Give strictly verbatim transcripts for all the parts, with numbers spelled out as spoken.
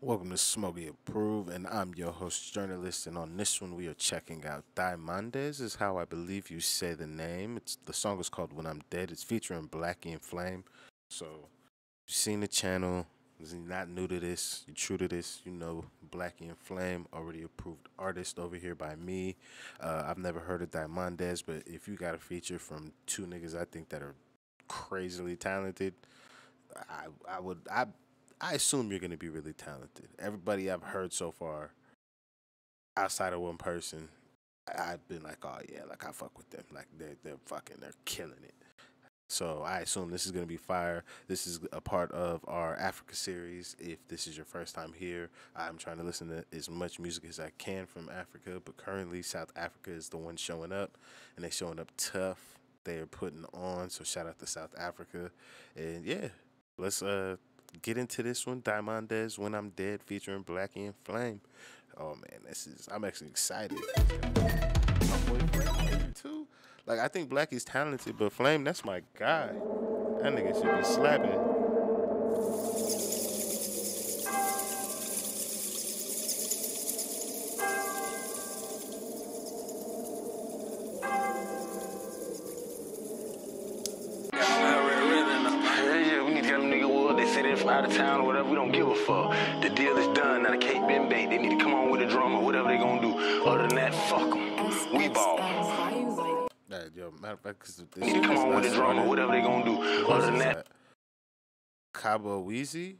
Welcome to Smokey Approve, and I'm your host, Journalist, and on this one we are checking out Die Mondez, is how I believe you say the name. It's, the song is called When I'm Dead. It's featuring Blxckie and Flame. So, you've seen the channel, you're not new to this, you're true to this, you know Blxckie and Flame, already approved artist over here by me. Uh, I've never heard of Die Mondez, but if you got a feature from two niggas I think that are crazily talented, I, I would... I. I assume you're going to be really talented. Everybody I've heard so far, outside of one person, I've been like, oh, yeah, like, I fuck with them. Like, they're, they're fucking, they're killing it. So I assume this is going to be fire. This is a part of our Africa series. If this is your first time here, I'm trying to listen to as much music as I can from Africa. But currently, South Africa is the one showing up, and they're showing up tough. They are putting on, so shout out to South Africa. And, yeah, let's... uh. get into this one, Die Mondez, When I'm Dead, featuring Blxckie and Flame. Oh man, this is, I'm actually excited. My boy Flame too. Like, I think Blxckie's talented, but Flame, that's my guy. That nigga should be slapping. From out of town or whatever, we don't give a fuck. The deal is done, now the cake been baked. They need to come on with a drum or whatever they gonna do. Other than that, fuck them. We ball. Nah, yo, matter of fact, cause they need to come on with a drum or whatever they gonna do. Other than that, Kabo Weezy.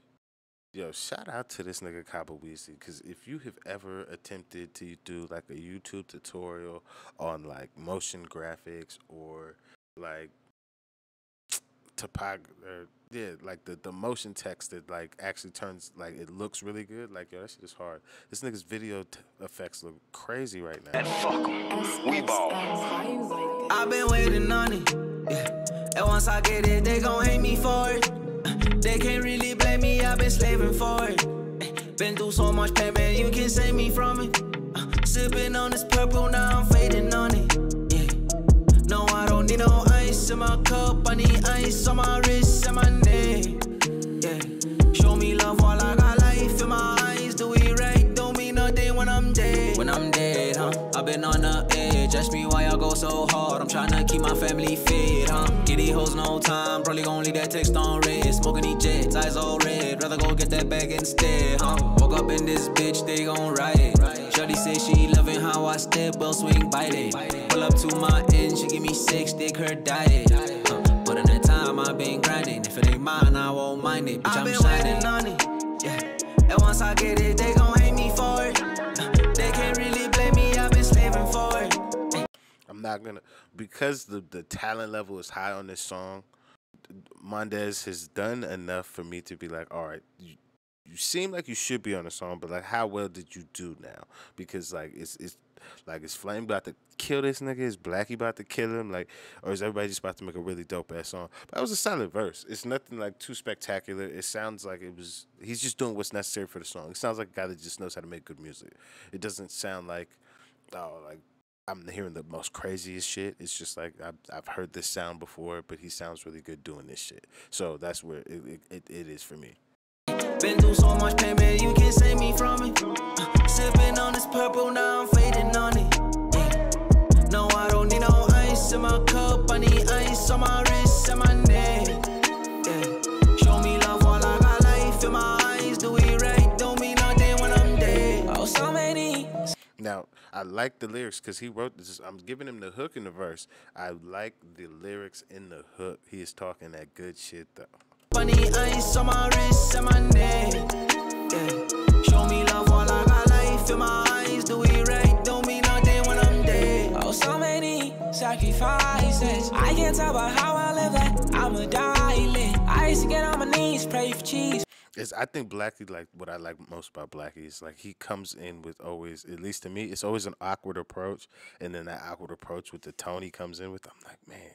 Yo, shout out to this nigga Kabo Weezy, because if you have ever attempted to do like a YouTube tutorial on like motion graphics or like topography, yeah, like the, the motion text that like actually turns, like it looks really good, like yo, that shit is hard. This nigga's video t effects look crazy right now. And fuck em, we ball. I've been waiting on it, yeah. And once I get it, they gon' hate me for it. uh, They can't really blame me, I've been slaving for it. uh, Been through so much pain, man, you can't save me from it. uh, Sipping on this purple, now I'm fading on it, yeah. No, I don't need no ice in my cup, I need ice on my wrist and my neck. Yeah, show me love while I got life in my eyes. Do it right, don't mean nothing when I'm dead. When I'm dead, huh? I've been on the edge. Ask me why I go so hard. I'm trying to keep my family fed, huh? Giddy hoes no time, probably gon' leave that text on red. Smoking these jets, eyes all red. Rather go get that bag instead, huh? Woke up in this bitch, they gon' riot. Shawty says she loving how I step, well swing bite it. Pull up to my end, she give me six, dick her diet. Uh, but in that time I've been grinding, if it ain't mine I won't mind it. Bitch, I've been I'm shining on it, yeah. And once I get it, they gon' hate me for it. Uh, they can't really blame me, I've been slaving for it. I'm not gonna, because the the talent level is high on this song. Mondez has done enough for me to be like, all right. You, You seem like you should be on the song, but like, how well did you do now? Because like, it's it's like, is Flame about to kill this nigga? Is Blxckie about to kill him? Like, or is everybody just about to make a really dope ass song? But that was a solid verse. It's nothing like too spectacular. It sounds like it was. He's just doing what's necessary for the song. It sounds like a guy that just knows how to make good music. It doesn't sound like, oh, like I'm hearing the most craziest shit. It's just like, I've, I've heard this sound before, but he sounds really good doing this shit. So that's where it it, it, it is for me. Been through so much pain, man, you can't save me from it. uh, Sipping on this purple, now I'm fading on it. Yeah. No, I don't need no ice in my cup, I need ice on my wrist and my neck. Yeah. Show me love while I got life in my eyes, do it right, don't mean nothing when I'm dead. Oh, so many. Now, I like the lyrics, because he wrote this, I'm giving him the hook in the verse. I like the lyrics in the hook. He is talking that good shit, though. Funny ice on my wrist and my neck. Yeah. Show me love while I got life in my eyes. Do it right, don't mean nothing when I'm dead. Oh, so many sacrifices. I can't tell about how I live that. I'm a dialing. I used to get on my knees, pray for cheese. It's, I think Blxckie, like what I like most about Blxckie is like he comes in with always, at least to me, it's always an awkward approach. And then that awkward approach with the tone he comes in with, I'm like, man.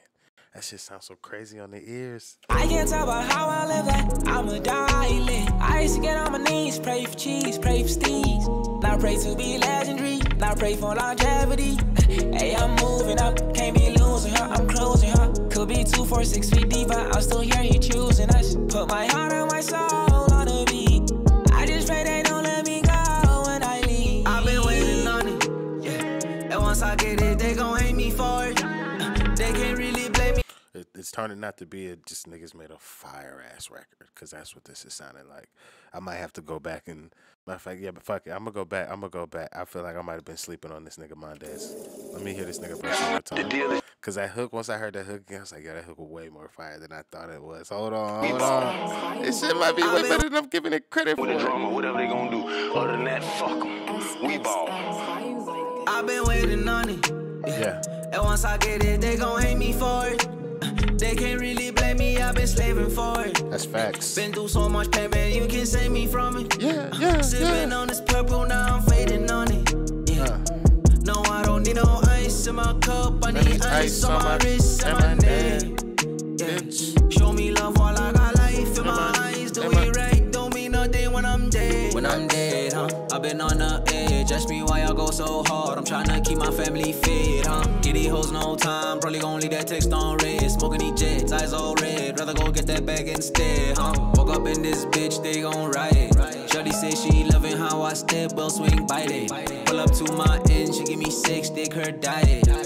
That shit sounds so crazy on the ears. I can't tell about how I live that. I'm a dialing. I used to get on my knees, pray for cheese, pray for steeds. Now pray to be legendary. Now pray for longevity. Hey, I'm moving up. Can't be losing her. I'm closing her. Could be two, four, six feet deep, but I'm still here. You choosing us. Put my heart and my soul on a beat. I just pray they don't. turning out to be a, just niggas made a fire-ass record, because that's what this is sounding like. I might have to go back and, matter of fact, yeah, but fuck it, I'm going to go back, I'm going to go back. I feel like I might have been sleeping on this nigga Mondez. Let me hear this nigga person time. Because that hook, once I heard that hook again, I was like, yeah, that hook was way more fire than I thought it was. Hold on, hold on. This shit might be way better than I'm giving it credit for. With the drama, whatever they going to do, other than that, fuck them. We ball. I've been waiting on it. Yeah. And once I get it, they gon' hate me for it. They can't really blame me, I've been slaving for it. That's facts. Been through so much pain, man, you can save me from it. Yeah, yeah, sipping yeah. on this purple, now I'm fading on it. Yeah. Uh. No, I don't need no ice in my cup. I need ice, ice on my wrist and my neck. Yeah. Show me love while I got life in my eyes. Do it right, don't mean nothing when I'm dead. When I'm dead, huh? I've been on the edge. Ask me why y'all go so hard. I'm trying to keep my family fed, huh? Giddy hoes no time. Probably gon' leave that text on red. Smoking these jets, eyes all red. Rather go get that bag instead, huh? Woke up in this bitch, they gon' riot. Shawty say she loving how I step, well swing, bite it. Pull up to my end, she give me six, dick her diet. Huh?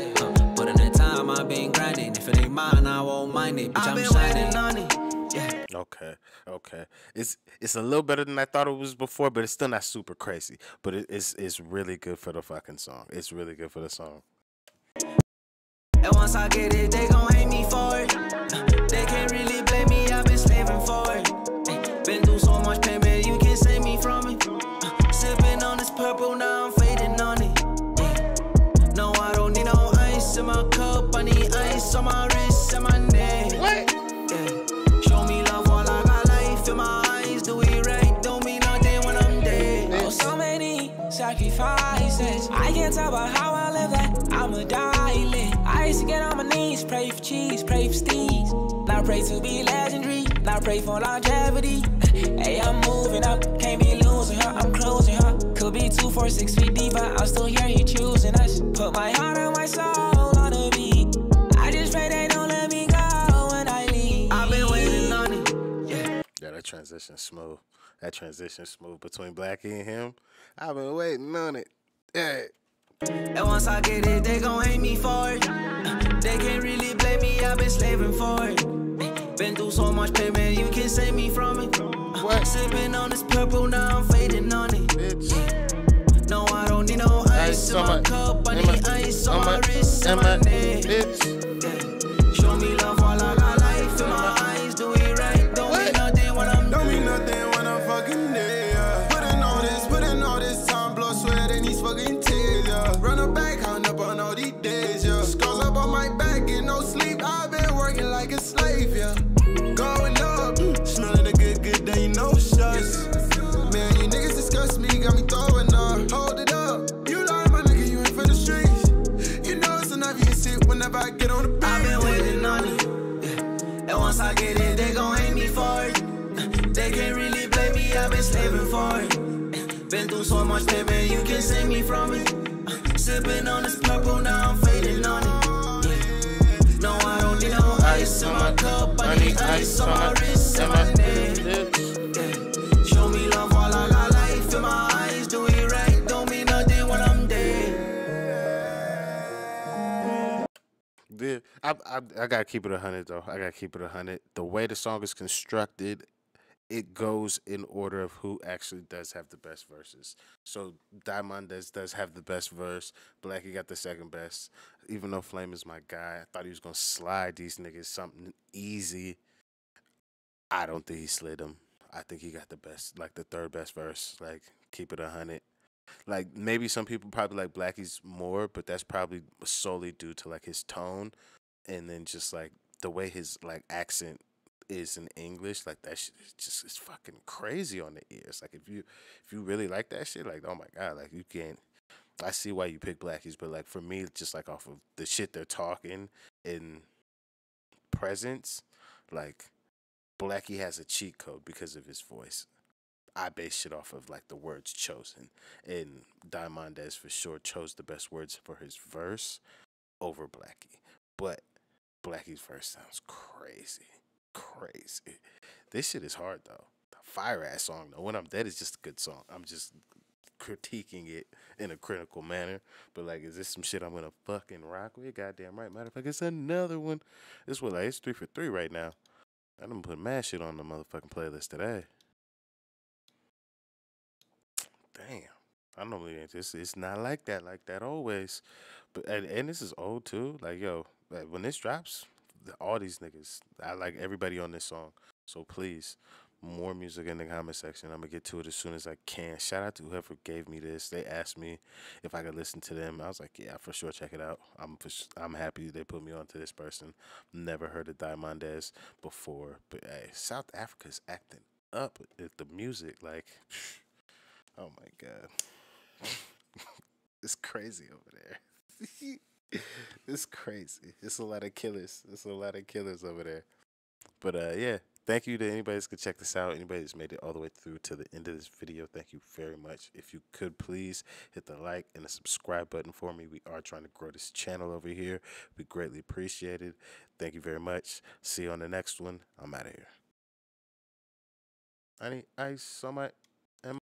But in that time, I've been grinding. If it ain't mine, I won't mind it. Bitch, I'm shining on it. Yeah. Okay, okay. It's it's a little better than I thought it was before, but it's still not super crazy. But it, it's it's really good for the fucking song. It's really good for the song. And once I get it, they gon' hate me for it. They can't really blame me. I've been slaving for it. Been through so much pain, man, you can't save me from it. Uh, sipping on this purple, now I'm fading on it. Yeah. No, I don't need no ice in my cup. I need ice on my wrist and my neck. What? Yeah. Show me love while I got life in my eyes. Do it right, don't mean nothing when I'm dead. Oh, so many sacrifices. I can't tell about how I live that. I'm a dialect. I used to get on my knees, pray for cheese, pray for steeds. Now I pray to be legendary. Now I pray for longevity. Hey, I'm moving up. Can't be losing her, I'm closing her. Could be two, four, six feet deep, but I'm still here, you choosing us. Put my heart and my soul on a beat. I just pray they don't let me go when I leave. I've been waiting on it. Yeah, yeah, that transition smooth. That transition smooth between Blxckie and him. I've been waiting on it. Yeah. And once I get it, they gon' hate me for it. They can't really blame me, I've been slaving for it. Been through so much pain, man, you can't save me from it. What? Sipping on this purple, now I'm fading on it. Bitch. No, I don't need no ice, ice in my, my cup. I need my, ice on my, my wrist and my, my neck. Bitch. Show me love while I got life in my eyes. Do it right, don't what? Mean nothing when I'm Don't mean nothing when I'm fucking dead. Yeah. Putting all this, putting all this time, blood, sweat, and these fucking tears. Yeah. Run her back, hound up on all these days. Yeah. Scars up on my back, get no sleep. I've been working like a slave. Yeah. Going up, smelling a good, good day, no shots. Man, you niggas disgust me, got me throwing up. Hold it up, you lying, my nigga, you ain't for the streets. You know it's enough, you can sit whenever I get on the beat. I've been waiting on it, yeah. And once I get it, they gon' hate me for it. They can't really blame me, I've been slaving for it. Been through so much pain, man, you can't save me from it. Sipping on this purple, now I'm fading on it. No, I don't need no ice on my cup. I need ice on my wrist and my neck. Yeah. Show me love while I got life in my eyes. Do it right, don't mean nothing when I'm dead. Yeah, I, I, I gotta keep it a hundred though. I gotta keep it a hundred. The way the song is constructed, it goes in order of who actually does have the best verses. So Die Mondez does have the best verse. Blxckie got the second best. Even though Flame is my guy, I thought he was going to slide these niggas something easy. I don't think he slid them. I think he got the best, like the third best verse. Like, keep it a hundred. Like, maybe some people probably like Blxckie's more, but that's probably solely due to, like, his tone. And then just, like, the way his, like, accent is in English, like that shit is just it's fucking crazy on the ears. Like if you if you really like that shit, like oh my god, like you can't. I see why you pick Blxckie's, but like for me, just like off of the shit they're talking in presence, like Blxckie has a cheat code because of his voice. I base shit off of like the words chosen, and Die Mondez for sure chose the best words for his verse over Blxckie, but Blxckie's verse sounds crazy. Crazy. This shit is hard though. Fire ass song though. When I'm Dead is just a good song. I'm just critiquing it in a critical manner, but like, is this some shit I'm gonna fucking rock with? Goddamn right. Matter of fact, it's another one. This one, like, it's three for three right now. I done put mad shit on the motherfucking playlist today. Damn. I normally ain't this. It's not like that, like that always. But and, and this is old too. Like, yo, like, when this drops, all these niggas, I like everybody on this song. So please, more music in the comment section. I'm gonna get to it as soon as I can. Shout out to whoever gave me this. They asked me if I could listen to them. I was like, yeah, for sure, check it out. I'm for, I'm happy they put me on to this person. Never heard of Die Mondez before, but hey, South Africa's acting up at the music. Like, oh my god, it's crazy over there. It's crazy. It's a lot of killers. It's a lot of killers over there. But uh, yeah. Thank you to anybody that's going to check this out. Anybody that's made it all the way through to the end of this video, thank you very much. If you could please hit the like and the subscribe button for me. We are trying to grow this channel over here. We greatly appreciate it. Thank you very much. See you on the next one. I'm out of here. I need ice on my...